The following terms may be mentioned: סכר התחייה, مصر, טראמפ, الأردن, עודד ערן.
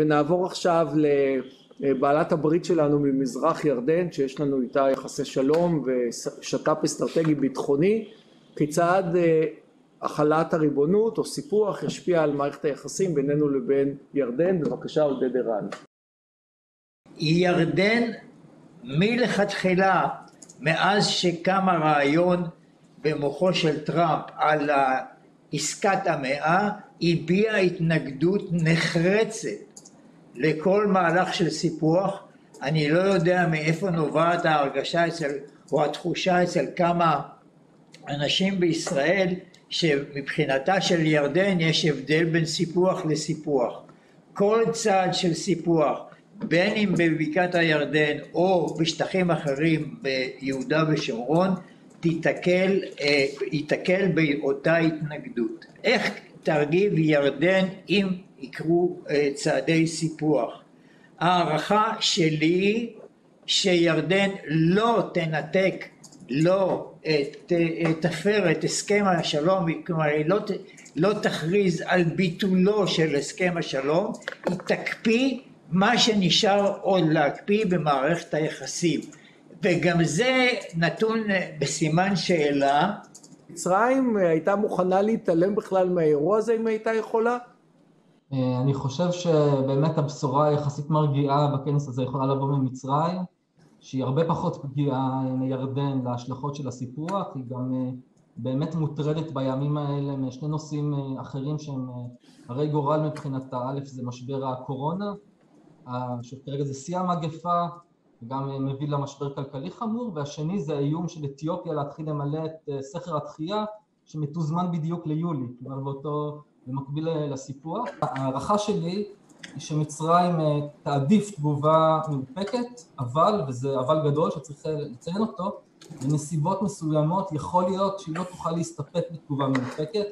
ונעבור עכשיו לבעלת הברית שלנו ממזרח ירדן, שיש לנו איתה יחסי שלום ושת"פ אסטרטגי ביטחוני, כיצד החלת הריבונות או סיפוח ישפיע על מערכת היחסים בינינו לבין ירדן. בבקשה, עודד ערן. ירדן מלכתחילה, מאז שקם הרעיון במוחו של טראמפ על עסקת המאה, הביעה התנגדות נחרצת לכל מהלך של סיפוח. אני לא יודע מאיפה נובעת ההרגשה או התחושה אצל כמה אנשים בישראל שמבחינתה של ירדן יש הבדל בין סיפוח לסיפוח. כל צעד של סיפוח, בין אם בבקעת הירדן או בשטחים אחרים ביהודה ושומרון, ייתקל באותה התנגדות. איך תרגיב ירדן אם יקרו צעדי סיפוח? הערכה שלי שירדן לא תנתק, לא תפר את הסכם השלום, כלומר לא תכריז על ביטולו של הסכם השלום, היא תקפיא מה שנשאר עוד להקפיא במערכת היחסים, וגם זה נתון בסימן שאלה. מצרים הייתה מוכנה להתעלם בכלל מהאירוע הזה אם הייתה יכולה? אני חושב שבאמת הבשורה יחסית מרגיעה בכנס הזה יכולה לבוא ממצרים, שהיא הרבה פחות פגיעה מירדן להשלכות של הסיפוח. היא גם באמת מוטרדת בימים האלה משני נושאים אחרים שהם הרי גורל מבחינתה. א', זה משבר הקורונה, שכרגע זה שיא המגפה, גם מביא למשבר כלכלי חמור, והשני זה האיום של אתיופיה להתחיל למלא את סכר התחייה, שמתוזמן בדיוק ליולי, כלומר באותו במקביל לסיפוח. ההערכה שלי היא שמצרים תעדיף תגובה מאופקת, אבל, וזה אבל גדול שצריך לציין אותו, בנסיבות מסוימות יכול להיות שהיא לא תוכל להסתפק בתגובה מאופקת,